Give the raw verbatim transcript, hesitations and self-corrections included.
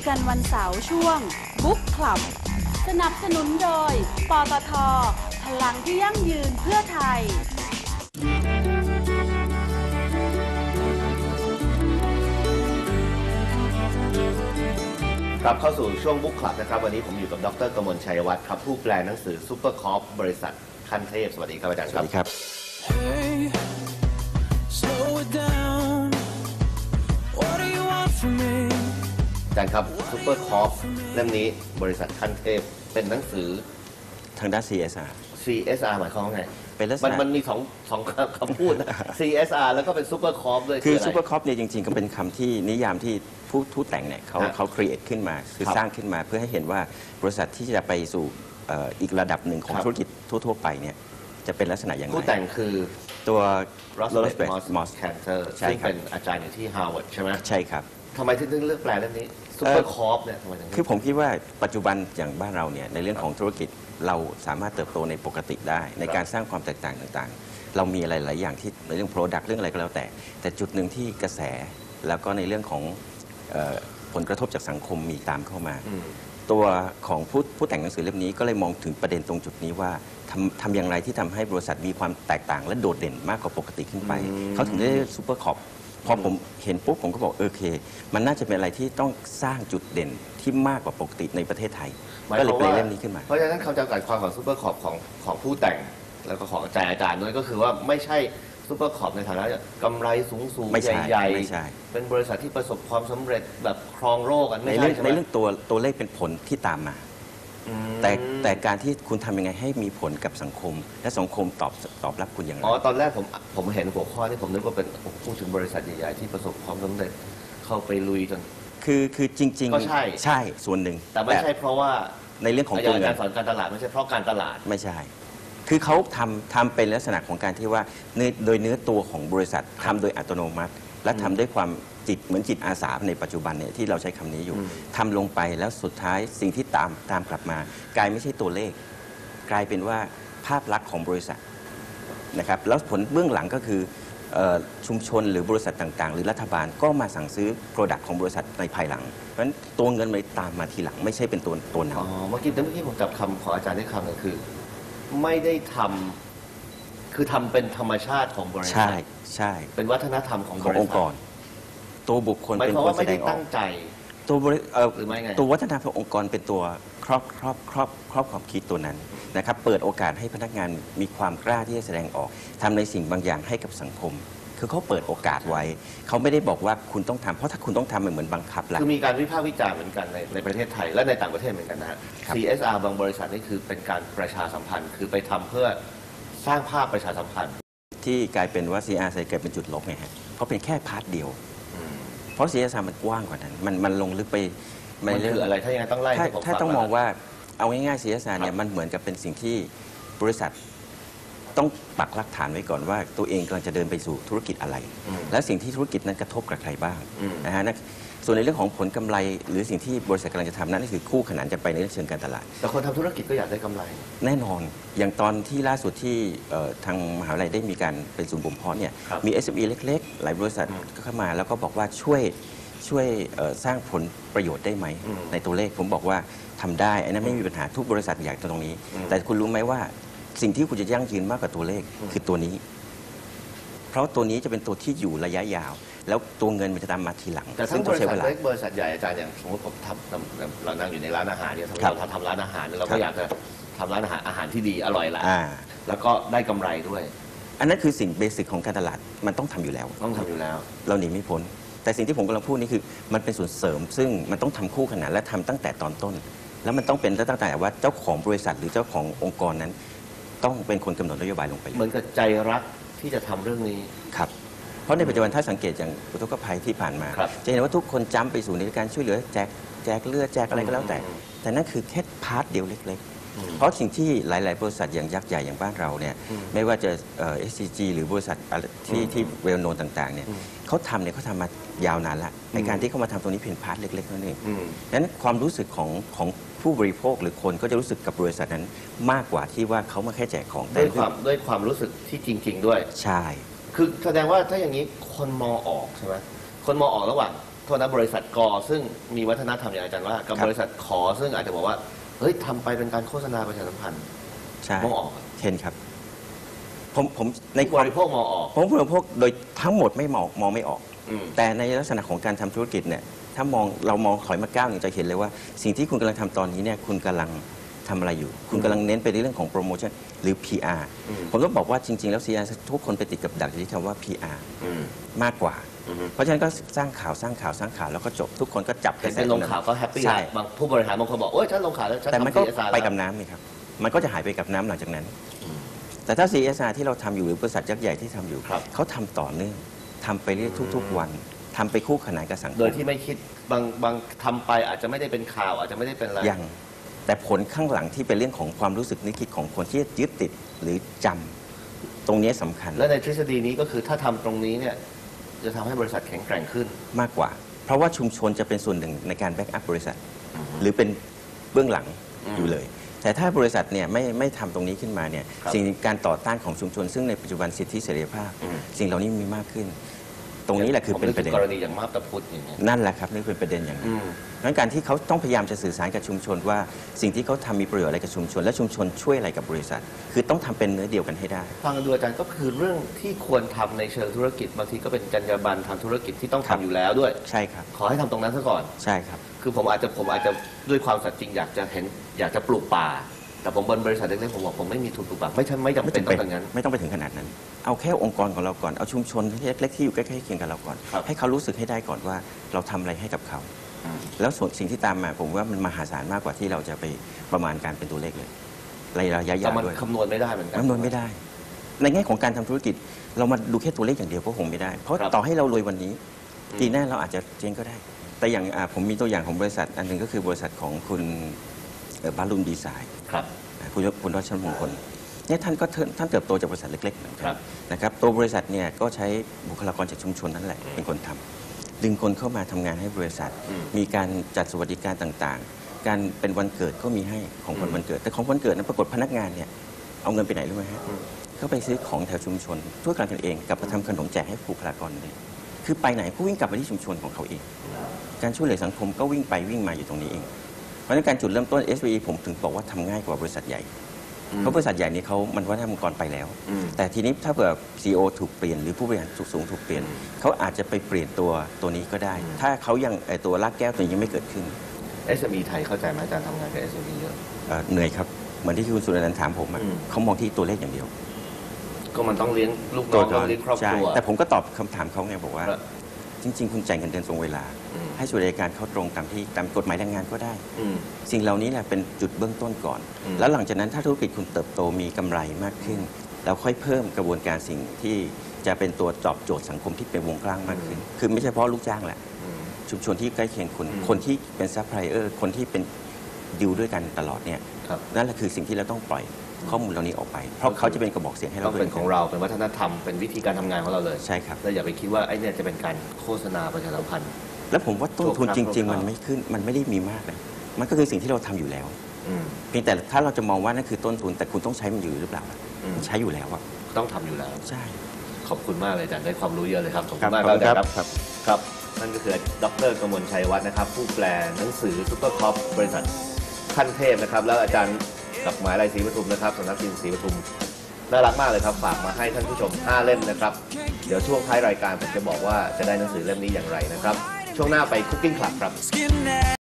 กันวันเสาร์ช่วงบุ๊กคลับสนับสนุนโดยปตท.พลังที่ยั่งยืนเพื่อไทยครับเข้าสู่ช่วงบุ๊กคลับนะครับวันนี้ผมอยู่กับดร.กมลชัยวัฒน์ครับผู้แปลหนังสือซูเปอร์คอร์ปบริษัทขั้นเทพสวัสดีครับอาจารย์ครับสวัสดีครับ Hey, slow it down. What do you want from me? อาจารย์ครับซูเปอร์คอร์ปเล่มนี้บริษัทขั้นเทพเป็นหนังสือทางด้าน ซี เอส อาร์ ซี เอส อาร์ หมายความว่าไงมันมันมีสองสองคำพูดนะ ซี เอส อาร์ แล้วก็เป็นซูเปอร์คอร์ปด้วยคือซูเปอร์คอร์ปเนี่ยจริงๆก็เป็นคำที่นิยามที่ผู้ทุแต่งเนี่ยเขาเขาครีเอทขึ้นมาคือสร้างขึ้นมาเพื่อให้เห็นว่าบริษัทที่จะไปสู่อีกระดับหนึ่งของธุรกิจทั่วๆไปเนี่ยจะเป็นลักษณะอย่างไรผู้แต่งคือตัวโรสเบร์ตมอสแคนเตอร์ซึ่งเป็นอาจารย์อยู่ที่ฮาร์วาร์ดใช่ไหมใช่ครับทำไมถึงเลือกแปลเรื่องนี้ซูเปอร์คอร์ปเนี่ยทำไมถึงคือผมคิดว่าปัจจุบันอย่างบ้านเราเนี่ยในเรื่องของธุรกิจเราสามารถเติบโตในปกติได้ในการสร้างความแตกต่างต่างๆเรามีอะไรหลายอย่างที่ในเรื่อง Product เรื่องอะไรก็แล้วแต่แต่จุดหนึ่งที่กระแสแล้วก็ในเรื่องของผลกระทบจากสังคมมีตามเข้ามาตัวของผู้ผู้แต่งหนังสือเล่มนี้ก็เลยมองถึงประเด็นตรงจุดนี้ว่าทำทำอย่างไรที่ทำให้บริษัทมีความแตกต่างและโดดเด่นมากกว่าปกติขึ้นไปเขาถึงได้ซูเปอร์คอร์ปพอผมเห็นปุ๊บผมก็บอกโอเคมันน่าจะเป็นอะไรที่ต้องสร้างจุดเด่นที่มากกว่าปกติในประเทศไทยก็เลยเป็นเล่มนี้ขึ้นมาเพราะฉะนั้นคำจำกัดความของซูเปอร์คอร์ปของของผู้แต่งแล้วก็ของอาจารย์อาจารย์ด้วยก็คือว่าไม่ใช่ซูเปอร์คอร์ปในฐานะกำไรสูงสูงใหญ่ๆเป็นบริษัทที่ประสบความสำเร็จแบบครองโลกกันในเรื่องในเรื่องตัวตัวเลขเป็นผลที่ตามมาแต่แต่การที่คุณทำยังไงให้มีผลกับสังคมและสังคมตอบตอบรับคุณอย่างไรอ๋อตอนแรกผมผมเห็นหัวข้อที่ผมนึกว่าเป็นผมพูดถึงบริษัทใหญ่ๆที่ประสบความสำเร็จเข้าไปลุยจนคือคือจริงๆก็ใช่ใช่ส่วนหนึ่งแต่ไม่ใช่เพราะว่าในเรื่องของตัวการสอนการตลาดไม่ใช่เพราะการตลาดไม่ใช่คือเขาทำทำเป็นลักษณะของการที่ว่าโดยเนื้อตัวของบริษัททำโดยอัตโนมัติและทำด้วยความจิตเหมือนจิตอาสาในปัจจุบันเนี่ยที่เราใช้คำนี้อยู่ทำลงไปแล้วสุดท้ายสิ่งที่ตามตามกลับมากลายไม่ใช่ตัวเลขกลายเป็นว่าภาพลักษณ์ของบริษัทนะครับแล้วผลเบื้องหลังก็คือชุมชนหรือบริษัทต่างๆหรือรัฐบาลก็มาสั่งซื้อ Product ของบริษัทในภายหลังเพราะฉะนั้นตัวเงินมันตามมาทีหลังไม่ใช่เป็นตัวตัวนำอ๋อเมื่อกี้เมื่อกี้ผมจับคำของอาจารย์ได้คำก็คือไม่ได้ทำคือทำเป็นธรรมชาติของบริษัทใช่ใช่เป็นวัฒนธรรมของขององค์กรตัวบุคคลเป็นคนแสดงออกตั้งใจตัวตัววัฒนธรรมขององค์กรเป็นตัวครอบครอบครอบครอบความคิดตัวนั้นนะครับเปิดโอกาสให้พนักงานมีความกล้าที่จะแสดงออกทำในสิ่งบางอย่างให้กับสังคมคือเขาเปิดโอกาสไว้เขาไม่ได้บอกว่าคุณต้องทำเพราะถ้าคุณต้องทำมันเหมือนบังคับแล้วคือมีการวิพากษ์วิจารณ์เหมือนกันในในประเทศไทยและในต่างประเทศเหมือนกันนะฮะ ซี เอส อาร์ บางบริษัทนี่คือเป็นการประชาสัมพันธ์คือไปทำเพื่อสร้างภาพประชาสัมพันธ์ที่กลายเป็นว่า ซี เอส อาร์ กลายเป็นจุดลบไงฮะเพราะเป็นแค่พาร์ทเดียวเพราะ ซี เอส อาร์ มันกว้างกว่านั้นมันมันลงลึกไปมันคืออะไรถ้าอย่างนั้นต้องไล่ถ้าต้องมองว่าเอาง่ายๆ ซี เอส อาร์ เนี่ยมันเหมือนกับเป็นสิ่งที่บริษัทต้องปักหลักฐานไว้ก่อนว่าตัวเองกำลังจะเดินไปสู่ธุรกิจอะไรและสิ่งที่ธุรกิจนั้นกระทบกับใครบ้างนะฮะส่วนในเรื่องของผลกำไรหรือสิ่งที่บริษัทกำลังจะทำนั้นคือคู่ขนานจะไปในเรื่องเชิงการตลาดแต่คนทำธุรกิจก็อยากได้กำไรแน่นอนอย่างตอนที่ล่าสุดที่ทางมหาวิทยาลัยได้มีการเป็นศูนย์บ่มเพาะเนี่ยมี เอส เอ็ม อี เล็กๆหลายบริษัทก็เข้ามาแล้วก็บอกว่าช่วยช่วยสร้างผลประโยชน์ได้ไหมในตัวเลขผมบอกว่าทำได้อันนั้นไม่มีปัญหาทุกบริษัทอยากตรงนี้แต่คุณรู้ไหมว่าสิ่งที่คุณจะยั่งยืนมากกว่าตัวเลขคือตัวนี้เพราะตัวนี้จะเป็นตัวที่อยู่ระยะยาวแล้วตัวเงินมันจะตามมาทีหลังแต่ทั้งบริษัทเล็กบริษัทใหญ่อาจารย์อย่างสมมติผมทำเรานั่งอยู่ในร้านอาหารเนี่ยเราทำร้านอาหารเราก็อยากจะทำร้านอาหารอาหารที่ดีอร่อยละแล้วก็ได้กำไรด้วยอันนั้นคือสิ่งเบสิกของการตลาดมันต้องทำอยู่แล้วต้องทำอยู่แล้วเราหนีไม่พ้นแต่สิ่งที่ผมกำลังพูดนี่คือมันเป็นส่วนเสริมซึ่งมันต้องทำคู่ขนานและทำตั้งแต่ตอนต้นแล้วมันต้องเป็นตั้งแต่ว่าเจ้าของบริษัทหรือเจ้าขององค์กรนั้นต้องเป็นคนกำหนดนโยบายลงไปเหมือนกับใจรักที่จะทำเรื่องนี้ครับเพราะในปัจจุบันถ้าสังเกตอย่างอุทกภัยที่ผ่านมาจะเห็นว่าทุกคนจ้ำไปสู่ในการช่วยเหลือแจกแจกเลือดแจกอะไรก็แล้วแต่แต่นั่นคือแค่พาร์ทเดียวเล็กๆเพราะสิ่งที่หลายๆบริษัทอย่างยักษ์ใหญ่อย่างบ้านเราเนี่ยไม่ว่าจะเอสซีจีหรือบริษัทที่ที่เวลโนนต่างๆเนี่ยเขาทำเนี่ยเขาทำมายาวนานละในการที่เขามาทำตรงนี้เพียงพาร์ทเล็กๆนั่นเองนั้นความรู้สึกของของผู้บริโภคหรือคนก็จะรู้สึกกับบริษัทนั้นมากกว่าที่ว่าเขามาแค่แจกของด้วยความด้วยความรู้สึกที่จริงๆด้วยใช่คือแสดงว่าถ้าอย่างนี้คนมองออกใช่ไหมคนมองออกระหว่าง โทษนะบริษัทกอซึ่งมีวัฒนธรรมอย่างอาจารย์ว่ากับบริษัทขอซึ่งอาจจะบอกว่าเฮ้ยทำไปเป็นการโฆษณาประชาสัมพันธ์มองออกเช่นครับผมผมในบริโภคมองออกผมผู้บริโภคโดยทั้งหมดไม่มองมองไม่ออกแต่ในลักษณะของการทำธุรกิจเนี่ยถ้ามองเรามองถอยมาก้าวอย่างจะเห็นเลยว่าสิ่งที่คุณกำลังทำตอนนี้เนี่ยคุณกำลังทำอะไรอยู่คุณกำลังเน้นไปในเรื่องของโปรโมชั่นหรือ พี อาร์ ผมต้องบอกว่าจริงๆแล้ว ซี เอส อาร์ ทุกคนไปติดกับดักที่คำว่า พี อาร์ มากกว่าเพราะฉะนั้นก็สร้างข่าวสร้างข่าวสร้างข่าวแล้วก็จบทุกคนก็จับกันเป็นลงข่าวก็แฮปปี้บางผู้บริหารบางคนบอกโอ๊ยฉันลงข่าวแล้วแต่มันก็ไปกับน้ำนี่ครับมันก็จะหายไปกับน้ำหลังจากนั้นแต่ถ้า ซี เอส อาร์ ที่เราทำอยู่หรือบริษัทยักษ์ใหญ่ที่ทำอยู่เขาทำต่อเนื่องทำไปเรื่อยทุกๆวันทำไปคู่ขนานกับสังคมโดยที่ไม่คิดบางบางทำไปอาจจะไม่ได้เป็นข่าวอาจจะไม่ได้เป็นอะไรแต่ผลข้างหลังที่เป็นเรื่องของความรู้สึกนึกคิดของคนที่ยึดติดหรือจำตรงนี้สำคัญและในทฤษฎีนี้ก็คือถ้าทำตรงนี้เนี่ยจะทำให้บริษัทแข็งแกร่งขึ้นมากกว่าเพราะว่าชุมชนจะเป็นส่วนหนึ่งในการแบ็กอัพบริษัทหรือเป็นเบื้องหลังอยู่เลยแต่ถ้าบริษัทเนี่ยไม่ไม่ทำตรงนี้ขึ้นมาเนี่ยสิ่งการต่อต้านของชุมชนซึ่งในปัจจุบันสิทธิเสรีภาพสิ่งเหล่านี้มีมากขึ้นตรงนี้แหละคือเป็นประเด็นกรณีอย่างมาบตาพุธอย่างนี้นั่นแหละครับนี่เป็นประเด็นอย่างนี้งั้นการที่เขาต้องพยายามจะสื่อสารกับชุมชนว่าสิ่งที่เขาทำมีประโยชน์อะไรกับชุมชนและชุมชนช่วยอะไรกับบริษัทคือต้องทำเป็นเนื้อเดียวกันให้ได้ฟังดูอาจารย์ก็คือเรื่องที่ควรทำในเชิงธุรกิจบางทีก็เป็นจรรยาบรรณทางธุรกิจที่ต้องทำอยู่แล้วด้วยใช่ครับขอให้ทำตรงนั้นซะก่อนใช่ครับคือผมอาจจะผมอาจจะด้วยความสัตย์จริงอยากจะเห็นอยากจะปลูกป่าแต่ผมบริษัทเล็กๆผมบอกผมไม่มีทุนปลูกป่าไม่ใช่ไม่จำเป็นต้องอย่างนั้นไม่ต้องไปถึงขนาดนั้นเอาแค่องค์กรของเราก่อนเอาชุมชนเล็กๆที่อยู่ใกล้ๆเคียงกับเราก่อนให้เขารู้สึกให้ได้ก่อนว่าเราทำอะไรให้กับเขาแล้วส่วนสิ่งที่ตามมาผมว่ามันมหาศาลมากกว่าที่เราจะไปประมาณการเป็นตัวเลขเลยระยะยาวด้วยคำนวณไม่ได้เหมือนกันคำนวณไม่ได้ในแง่ของการทำธุรกิจเรามาดูแค่ตัวเลขอย่างเดียวก็คงไม่ได้เพราะต่อให้เรารวยวันนี้ปีหน้าเราอาจจะเจ๊งก็ได้แต่อย่างผมมีตัวอย่างของบริษัทอันหนึ่งก็คือบริษัทของคุณบาลูนดีไซน์ครับคุณคุณรัชมงคลเนี่ยท่านก็ท่านเติบโตจากบริษัทเล็กๆนะครับนะครับตัวบริษัทเนี่ยก็ใช้บุคลากรจากชุมชนนั่นแหละเป็นคนทำดึงคนเข้ามาทำงานให้บริษัทมีการจัดสวัสดิการต่างๆการเป็นวันเกิดก็มีให้ของคนวันเกิดแต่ของวันเกิดนั้นปรากฏพนักงานเนี่ยเอาเงินไปไหนรู้ไหมฮะก็ไปซื้อของแถวชุมชนทั่วกันกันเองกลับมาทำขนมแจกให้บุคลากรเลยคือไปไหนก็วิ่งกลับมาที่ชุมชนของเขาเองการช่วยเหลือสังคมก็วิ่งไปวิ่งมาอยู่ตรงนี้เองเพราะในการจุดเริ่มต้น เอส วี อี ผมถึงบอกว่าทำง่ายกว่าบริษัทใหญ่เพราะบริษัทใหญ่นี้เขามันว่าถ้าองค์กรไปแล้วแต่ทีนี้ถ้าเผื่อ ซี อี โอ ถูกเปลี่ยนหรือผู้บริหารสูงถูกเปลี่ยนเขาอาจจะไปเปลี่ยนตัวตัวนี้ก็ได้ถ้าเขายังตัวรากแก้วตัวนี้ยังไม่เกิดขึ้น เอส เอ็ม อี ไทยเข้าใจไหมอาจารย์ทำงานกับ เอส เอ็ม อี เยอะเหนื่อยครับเหมือนที่คุณสุรนันท์ถามผมเขามองที่ตัวเลขอย่างเดียวก็มันต้องเลี้ยงลูกน้องต้องเลี้ยงครอบครัวแต่ผมก็ตอบคำถามเขาไงบอกว่าจริงๆคุณจ่ายเงินเดือนตรงเวลาให้ส่วนราชการเข้าตรงตามที่ตามกฎหมายแรงงานก็ได้สิ่งเหล่านี้แหละเป็นจุดเบื้องต้นก่อนแล้วหลังจากนั้นถ้าธุรกิจคุณเติบโตมีกำไรมากขึ้นเราค่อยเพิ่มกระบวนการสิ่งที่จะเป็นตัวตอบโจทย์สังคมที่เป็นวงกว้างมากขึ้นคือไม่ใช่เฉพาะลูกจ้างแหละชุมชนที่ใกล้เคียงคุณคนที่เป็นซัพพลายเออร์คนที่เป็นดิวด้วยกันตลอดเนี่ยนั่นแหละคือสิ่งที่เราต้องปล่อยข้อมูลเหล่านี้ออกไปเพราะเขาจะเป็นกระบอกเสียงให้เราเป็นของเราเป็นวัฒนธรรมเป็นวิธีการทำงานของเราเลยใช่ครับเราอย่าไปคิดว่าไอ้นี่จะเป็นการโฆษณาประชาสัมพันธ์แล้วผมว่าต้นทุนจริงๆมันไม่ขึ้นมันไม่ได้มีมากนะมันก็คือสิ่งที่เราทำอยู่แล้วเพียงแต่ถ้าเราจะมองว่านั่นคือต้นทุนแต่คุณต้องใช้มันอยู่หรือเปล่าใช้อยู่แล้วอะต้องทำอยู่แล้วใช่ขอบคุณมากเลยอาจารย์ได้ความรู้เยอะเลยครับขอบคุณมากครับครับครับนั่นก็คือดร.กมลชัยวัฒน์นะครับผู้แปลหนังสือซุปเปอร์คอปบริษัทขั้นเทพนะครับแล้วอาจารย์กับหมายลายศรีปทุมนะครับสำนักพิมพ์ศรีปทุมน่ารักมากเลยครับฝากมาให้ท่านผู้ชมห้าเล่มนะครับเดี๋ยวช่วงท้ายรายการผมจะบอกว่าจะได้หนังสือเล่มนี้อย่างไรนะครับช่วงหน้าไปคุกกิ้งคลับครับ